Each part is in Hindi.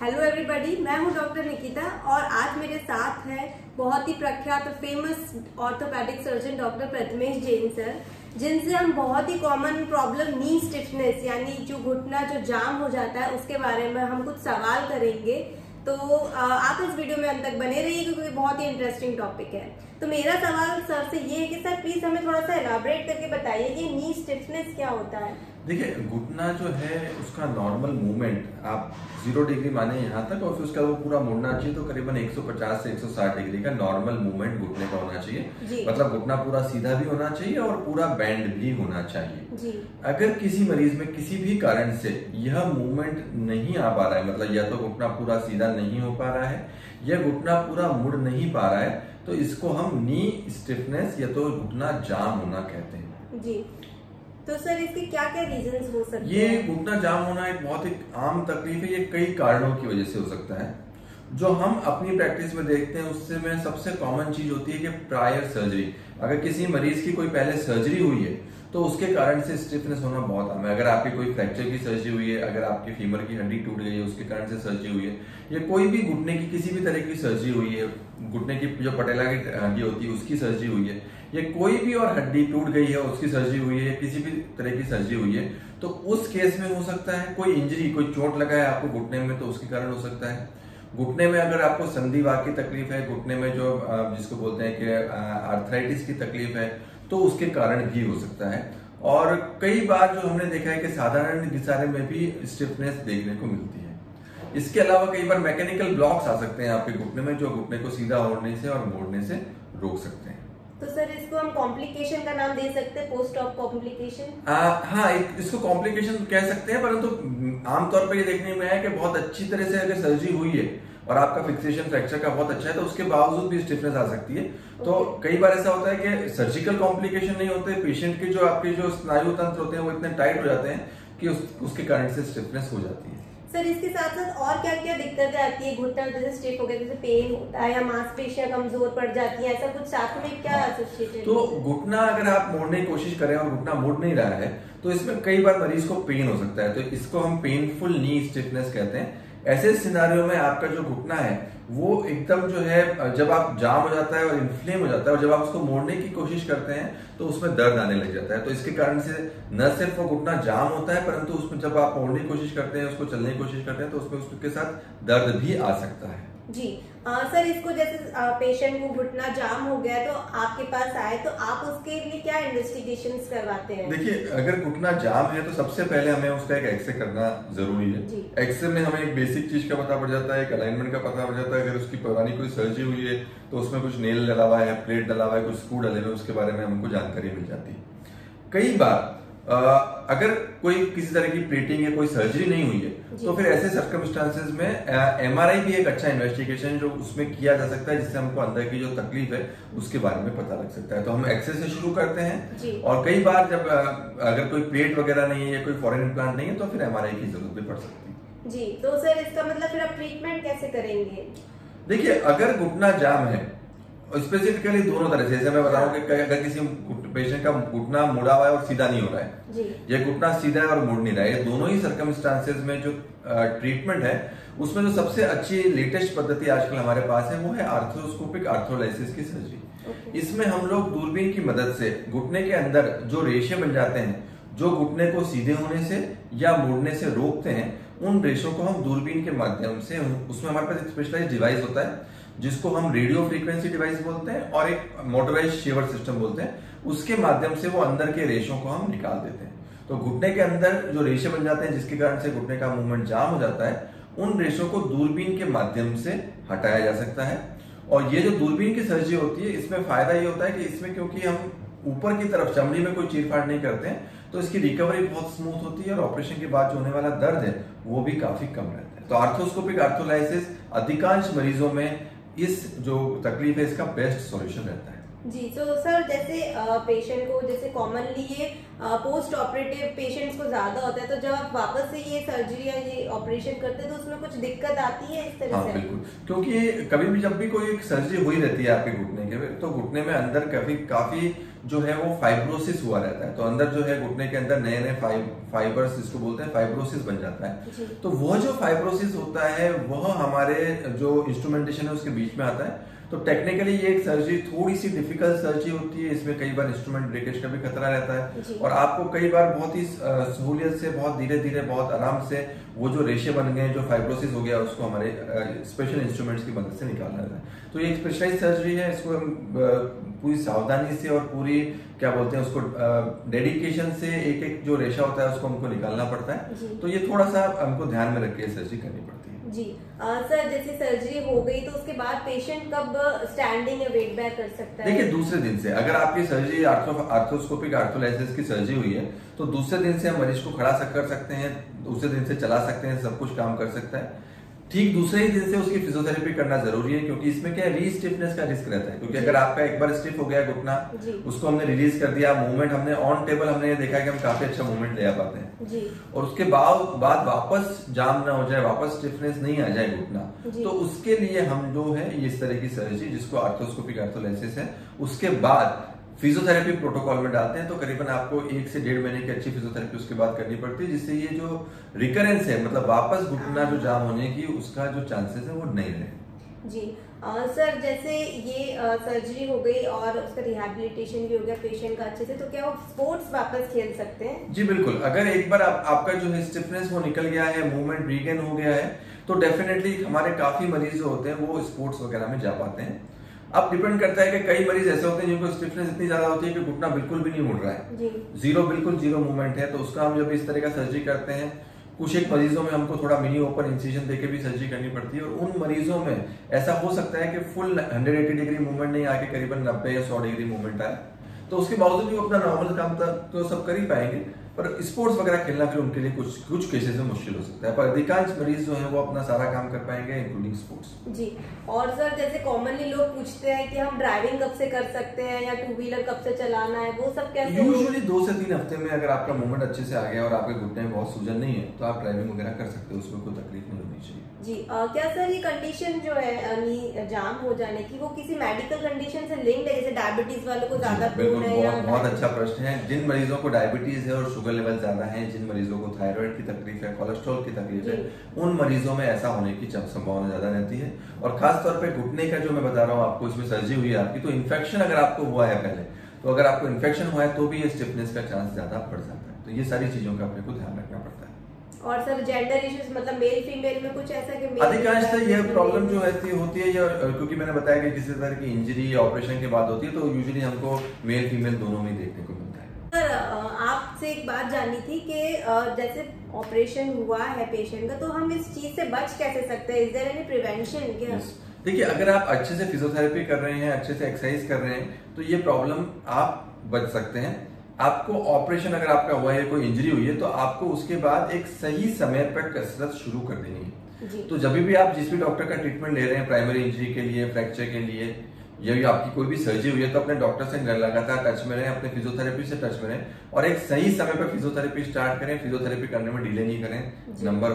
हेलो एवरीबॉडी, मैं हूं डॉक्टर निकिता और आज मेरे साथ है बहुत ही प्रख्यात famous orthopedic surgeon doctor Prathamesh Jain sir, जिनसे हम बहुत ही कॉमन प्रॉब्लम नी स्टिफनेस यानी जो घुटना जो जाम हो जाता है उसके बारे में हम कुछ सवाल करेंगे। तो आप इस वीडियो में अंत तक बने रहिए क्योंकि बहुत ही इंटरेस्टिंग टॉपिक है। तो मेरा सवाल सर से ये है कि सर प्लीज हमें थोड़ा सा एलाबोरेट करके बताइए कि नी स्टिफनेस क्या होता है। देखिए, घुटना जो है उसका नॉर्मल मूवमेंट आप 0 डिग्री माने यहाँ तक और फिर उसका वो पूरा मुड़ना चाहिए, तो करीबन 150 से 160 डिग्री का नॉर्मल मूवमेंट घुटने का होना चाहिए। मतलब घुटना पूरा सीधा भी होना चाहिए और पूरा बैंड भी होना चाहिए जी। अगर किसी मरीज में किसी भी कारण से यह मूवमेंट नहीं आ पा रहा है, मतलब या तो घुटना पूरा सीधा नहीं हो पा रहा है या घुटना पूरा मुड़ नहीं पा रहा है, तो इसको हम नी स्टिफनेस या तो घुटना जाम होना कहते हैं जी। तो सर इसके क्या क्या रीजंस हो सकते हैं? ये घुटना जाम होना एक बहुत ही आम तकलीफ है, ये कई कारणों की वजह से हो सकता है। जो हम अपनी प्रैक्टिस में देखते हैं उससे में सबसे कॉमन चीज होती है कि प्रायर सर्जरी। अगर किसी मरीज की कोई पहले सर्जरी हुई है तो उसके कारण से स्टिफनेस होना बहुत आम है। अगर आपकी कोई फ्रैक्चर की सर्जरी हुई है, अगर आपकी फीमर की हड्डी टूट गई है उसके कारण से सर्जरी हुई है, या कोई भी घुटने की किसी भी तरह की सर्जरी हुई है, घुटने की जो पटेला की हड्डी होती है उसकी सर्जरी हुई है, या कोई भी और हड्डी टूट गई है उसकी सर्जरी हुई है, या किसी भी तरह की सर्जरी हुई है, तो उस केस में हो सकता है। कोई इंजरी, कोई चोट लगा है आपको घुटने में तो उसके कारण हो सकता है। घुटने में अगर आपको संधिवात की तकलीफ है, घुटने में जो जिसको बोलते हैं कि आर्थराइटिस की तकलीफ है, तो उसके कारण भी हो सकता है। और कई बार जो हमने देखा है कि साधारण घिसारे में भी स्टिफनेस देखने को मिलती है। इसके अलावा कई बार मैकेनिकल ब्लॉक्स आ सकते हैं आपके घुटने में, जो घुटने को सीधा होने से और मोड़ने से रोक सकते हैं। तो सर इसको हम कॉम्प्लिकेशन का नाम दे सकते हैं, पोस्ट ऑप कॉम्प्लिकेशन? हाँ, इसको कॉम्प्लिकेशन कह सकते हैं, परंतु तो आमतौर पर ये देखने में आया कि बहुत अच्छी तरह से अगर सर्जरी हुई है और आपका फिक्सेशन फ्रैक्चर का बहुत अच्छा है तो उसके बावजूद भी स्टिफनेस आ सकती है। तो कई बार ऐसा होता है कि सर्जिकल कॉम्प्लिकेशन नहीं होते, पेशेंट के जो आपके जो स्नायु तंत्र होते हैं वो इतने टाइट हो जाते हैं कि उसके कारण से स्टिफनेस हो जाती है। सर इसके साथ साथ और क्या क्या दिक्कतें आती है? घुटना जैसे स्टिफ हो गया, जैसे पेन होता है या मांसपेशियां कमजोर पड़ जाती है, ऐसा कुछ साथ में क्या एसोसिएटेड? तो घुटना अगर आप मोड़ने की कोशिश करें और घुटना मोड़ नहीं रहा है तो इसमें कई बार मरीज को पेन हो सकता है, तो इसको हम पेनफुल नी स्टिफनेस कहते हैं। ऐसे सिनारियो में आपका जो घुटना है वो एकदम जो है जब आप जाम हो जाता है और इन्फ्लेम हो जाता है और जब आप उसको मोड़ने की कोशिश करते हैं तो उसमें दर्द आने लग जाता है। तो इसके कारण से न सिर्फ वो घुटना जाम होता है परंतु उसमें जब आप मोड़ने की कोशिश करते हैं, उसको चलने की कोशिश करते हैं, तो उसमें उसके साथ दर्द भी आ सकता है जी। सर इसको जैसे पेशेंट को घुटना जाम हो गया तो आपके पास आए तो आप उसके लिए क्या इन्वेस्टिगेशंस करवाते हैं? देखिए, अगर घुटना जाम है तो सबसे पहले हमें उसका एक एक्सरे करना जरूरी है। एक्सरे में हमें एक बेसिक चीज का पता पड़ जाता है, एक अलाइनमेंट का पता पड़ जाता है। अगर उसकी पुरानी कोई सर्जरी हुई है तो उसमें कुछ नेल डला हुआ है, प्लेट डला हुआ है, कुछ स्क्रू डले हुए, उसके बारे में हमको जानकारी मिल जाती है। कई बार अगर कोई किसी तरह की प्लेटिंग या कोई सर्जरी नहीं हुई है तो फिर ऐसे सर्कमस्टांसेस में MRI भी एक अच्छा इन्वेस्टिगेशन जो उसमें किया जा सकता है, जिससे हमको अंदर की जो तकलीफ है उसके बारे में पता लग सकता है। तो हम एक्सरे से शुरू करते हैं और कई बार जब अगर कोई प्लेट वगैरह नहीं है या कोई फॉरेन इम्प्लांट नहीं है तो फिर MRI की जरूरत भी पड़ सकती है जी। तो सर इसका मतलब फिर आप ट्रीटमेंट कैसे करेंगे? देखिए, अगर घुटना जाम है स्पेसिफिकली दोनों तरह से, जैसे मैं बताऊं कि अगर किसी पेशेंट का घुटना मुड़ा हुआ है और सीधा नहीं हो रहा है, या घुटना सीधा है और मुड़ नहीं रहा है, दोनों ही सर्कमस्टांसेस में जो ट्रीटमेंट है उसमें जो सबसे अच्छी लेटेस्ट पद्धति आजकल हमारे पास है वो है आर्थ्रोस्कोपिक आर्थ्रोलाइसिस की सर्जरी। इसमें हम लोग दूरबीन की मदद से घुटने के अंदर जो रेशे बन जाते हैं जो घुटने को सीधे होने से या मुड़ने से रोकते हैं, उन रेशों को हम दूरबीन के माध्यम से, उसमें हमारे पास स्पेशलाइज्ड डिवाइस होता है जिसको हम रेडियो फ्रीक्वेंसी डिवाइस बोलते हैं और एक मोटराइज शेवर सिस्टम बोलते हैं, उसके माध्यम से वो अंदर के रेशों को हम निकाल देते हैं। तो घुटने के अंदर जो रेशे बन जाते हैं जिसके कारण से घुटने का मूवमेंट जाम हो जाता है, उन रेशों को दूरबीन के माध्यम से हटाया जा सकता है। और ये जो दूरबीन की सर्जरी होती है इसमें फायदा ये होता है कि इसमें क्योंकि हम ऊपर की तरफ चमड़ी में कोई चीरफाड़ नहीं करते हैं तो इसकी रिकवरी बहुत स्मूथ होती है और ऑपरेशन के बाद जो होने वाला दर्द है वो भी काफी कम रहता है। तो आर्थ्रोस्कोपिक आर्थ्रोलाइसिस अधिकांश मरीजों में इस जो तकलीफ है इसका बेस्ट सॉल्यूशन रहता है जी सर जैसे पेशेंट को जैसे कॉमनली ये पोस्ट ऑपरेटिव पेशेंट्स को ज्यादा होता है, तो जब आप वापस से ये सर्जरी या ये ऑपरेशन करते हैं तो उसमें कुछ दिक्कत आती है इस तरह से? हाँ बिल्कुल, क्योंकि कभी भी जब भी कोई सर्जरी हुई रहती है आपके घुटने के तो घुटने में अंदर कभी काफी जो है वो फाइब्रोसिस हुआ रहता है, तो अंदर जो है घुटने के अंदर नए नए फाइबर्स जिसको बोलते हैं फाइब्रोसिस बन जाता है। तो वह जो फाइब्रोसिस होता है वह हमारे जो इंस्ट्रूमेंटेशन है उसके बीच में आता है, तो टेक्निकली ये एक सर्जरी थोड़ी सी डिफिकल्ट सर्जरी होती है, इसमें कई बार इंस्ट्रूमेंट ब्रेकेज का भी खतरा रहता है और आपको कई बार बहुत ही सहूलियत से बहुत धीरे धीरे बहुत आराम से वो जो रेशे बन गए जो फाइब्रोसिस हो गया उसको हमारे स्पेशल इंस्ट्रूमेंट्स की मदद से निकालना रहता है। तो ये एक स्पेशलाइज सर्जरी है, इसको हम पूरी सावधानी से और पूरी क्या बोलते हैं उसको डेडिकेशन से एक एक जो रेशा होता है उसको हमको निकालना पड़ता है, तो ये थोड़ा सा हमको ध्यान में रख के सर्जरी करनी पड़ती है। जी सर जैसे सर्जरी हो गई तो उसके बाद पेशेंट कब स्टैंडिंग या वेट बैक कर सकता है? देखिए दूसरे दिन से अगर आपकी सर्जरी आर्थ्रोस्कोपिक आर्थ्रोलाइसिस की सर्जरी हुई है तो दूसरे दिन से हम मरीज को खड़ा कर सकते हैं, दूसरे दिन से चला सकते हैं, सब कुछ काम कर सकता है। ठीक दूसरे ही दिन से उसकी फिजियोथेरेपी करना जरूरी है, क्योंकि इसमें क्या री स्टिफनेस का रिस्क रहता है, क्योंकि अगर आपका एक बार स्टिफ हो गया घुटना उसको हमने रिलीज कर दिया, मूवमेंट हमने ऑन टेबल हमने ये देखा कि हम काफी अच्छा मूवमेंट ले आ पाते हैं जी। और उसके बाद वापस जाम ना हो जाए, वापस स्टिफनेस नहीं आ जाए घुटना, तो उसके लिए हम जो है इस तरह की सर्जरी जिसको आर्थ्रोस्कोपिक आर्थ्रोलाइसिस है उसके बाद फिजियोथेरेपी प्रोटोकॉल में डालते हैं, तो करीबन आपको 1 से 1.5 महीने की अच्छी फिजियोथेरेपी उसके बाद करनी पड़ती है, जिससे ये जो रिकरेंस है मतलब वापस घुटना जो जाम होने की उसका जो चांसेस है वो नहीं रहे। जी सर जैसे ये सर्जरी हो गई और उसका रिहैबिलिटेशन भी हो गया पेशेंट का अच्छे से, तो क्या वो स्पोर्ट्स वापस खेल सकते हैं? जी बिल्कुल, अगर एक बार आपका जो है स्टिफनेस वो निकल गया है, मूवमेंट रीगेन हो गया है, तो डेफिनेटली हमारे काफी मरीज जो होते हैं वो स्पोर्ट्स वगैरह में जा पाते हैं। अब डिपेंड करता है कि कई मरीज ऐसे होते हैं जिनको स्टिफनेस इतनी ज्यादा होती है कि घुटना बिल्कुल भी नहीं मुड़ रहा है, जीरो बिल्कुल जीरो मूवमेंट है, तो उसका हम जब इस तरह का सर्जरी करते हैं कुछ एक मरीजों में हमको थोड़ा मिनी ओपन इंसिजन देके भी सर्जरी करनी पड़ती है, और उन मरीजों में ऐसा हो सकता है कि फुल 180 डिग्री मूवमेंट नहीं आके करीबन 90 या 100 डिग्री मूवमेंट आए, तो उसके बावजूद भी अपना नॉर्मल काम तो सब कर ही पाएंगे, पर स्पोर्ट्स वगैरह खेलना फिर उनके लिए कुछ केसेस में मुश्किल हो सकता है, पर अधिकांश मरीज जो है वो अपना सारा काम कर पाएंगे इंक्लूडिंग स्पोर्ट्स। जी और सर जैसे कॉमनली लोग पूछते हैं कि हम ड्राइविंग कब से कर सकते हैं या टू व्हीलर कब से चलाना है, वो सब कैसे? यूजुअली 2 से 3 हफ्ते में अगर आपका मूवमेंट अच्छे से आ गया और आपके घुटने में बहुत सूजन नहीं है तो आप ड्राइविंग वगैरह कर सकते हो, उसमें कोई तकलीफ नहीं होनी चाहिए। जी क्या सर ये कंडीशन जो है नी जाम हो जाने की वो किसी मेडिकल कंडीशन से लिंक्ड है, जैसे डायबिटीज वालों को ज्यादा? बहुत अच्छा प्रश्न है। जिन मरीजों को डायबिटीज है और लेवल ज्यादा है, जिन मरीजों को थायराइड की तकलीफ है, कोलेस्ट्रॉल की तकलीफ है, उन मरीजों में ऐसा होने की संभावना ज्यादा रहती है। और खास तौर पे घुटने का जो मैं बता रहा हूँ आपको, इसमें सर्जरी हुई है आपकी तो इन्फेक्शन अगर आपको हुआ है पहले, तो अगर आपको इन्फेक्शन हुआ है तो भी ये स्टिफनेस का चांस ज्यादा बढ़ जाता है, तो ये सारी चीजों का अपने को ध्यान रखना पड़ता है। और सर जेंडर इश्यूज मतलब मेल फीमेल में कुछ ऐसा कि अधिकांशतः यह प्रॉब्लम जो है होती है, या क्योंकि मैंने बताया कि किसी तरह की इंजरी ऑपरेशन के बाद होती है तो यूजुअली हमको मेल फीमेल दोनों में देखने को मिलता है। आपसे एक बात जाननी थी कि जैसे ऑपरेशन हुआ है पेशेंट का तो हम इस चीज से बच कैसे सकते हैं, इज देयर एनी प्रिवेंशन? क्या देखिए अगर आप अच्छे से फिजियोथेरेपी कर रहे हैं, अच्छे से एक्सरसाइज कर रहे हैं तो ये प्रॉब्लम आप बच सकते हैं। आपको ऑपरेशन अगर आपका हुआ है, कोई इंजरी हुई है, तो आपको उसके बाद एक सही समय पर कसरत शुरू कर देनी है। तो जब भी आप जिस भी डॉक्टर का ट्रीटमेंट ले रहे हैं प्राइमरी इंजरी के लिए, फ्रैक्चर के लिए, यदि आपकी कोई भी सर्जरी हुई है तो अपने डॉक्टर से लगातार टच में रहें, अपने फिजियोथेरेपी से टच में रहें और एक सही समय पर फिजियोथेरेपी स्टार्ट करें। फिजियोथेरेपी करने में डिले नहीं करें, नंबर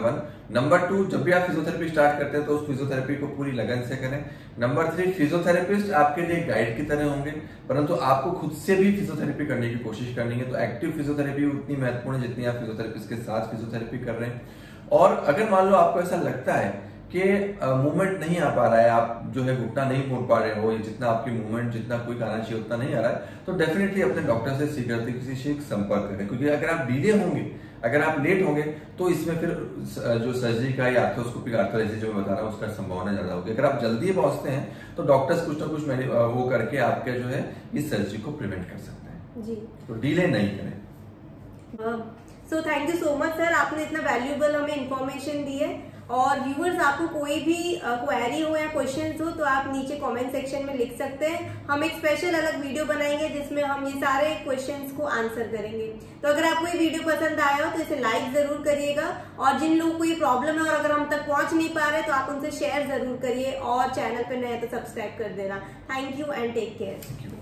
1। नंबर 2, जब भी आप फिजियोथेरेपी स्टार्ट करते हैं तो उस फिजियोथेरेपी को पूरी लगन से करें। नंबर 3, फिजियोथेरेपिस्ट आपके लिए गाइड की तरह होंगे, परंतु आपको खुद से भी फिजियोथेरेपी करने की कोशिश करनी है, तो एक्टिव फिजियोथेरेपी उतनी महत्वपूर्ण है जितनी आप फिजियोथेरेपिस्ट के साथ फिजियोथेरेपी कर रहे हैं। और अगर मान लो आपको ऐसा लगता है कि मूवमेंट नहीं आ पा रहा है, आप जो है घुटना नहीं मोड़ पा रहे हो, जितना आपकी मूवमेंट जितना क्विक आना चाहिए उतना नहीं आ रहा है, तो डेफिनेटली अपने डॉक्टर से शीघ्र संपर्क करें, क्योंकि अगर आप डीले होंगे, अगर आप लेट होंगे तो इसमें फिर जो सर्जरी का या आर्थ्रोस्कोपिक आर्थ्रोलाइसिस जो मैं बता रहा हूँ उसका संभावना ज्यादा होगी। अगर आप जल्दी पहुंचते हैं तो डॉक्टर्स कुछ ना कुछ वो करके आपके जो है इस सर्जरी को प्रिवेंट कर सकते हैं जी, तो डीले नहीं करें। So thank you so much sir, आपने इतना वैल्यूएबल हमें इन्फॉर्मेशन दी है। और व्यूअर्स आपको कोई भी क्वेरी हो या क्वेश्चंस हो तो आप नीचे कमेंट सेक्शन में लिख सकते हैं, हम एक स्पेशल अलग वीडियो बनाएंगे जिसमें हम ये सारे क्वेश्चंस को आंसर करेंगे। तो अगर आपको ये वीडियो पसंद आया हो तो इसे लाइक जरूर करिएगा, और जिन लोगों को ये प्रॉब्लम है और अगर हम तक पहुंच नहीं पा रहे तो आप उनसे शेयर जरूर करिए, और चैनल पर नए तो सब्सक्राइब कर देना। Thank you and take care.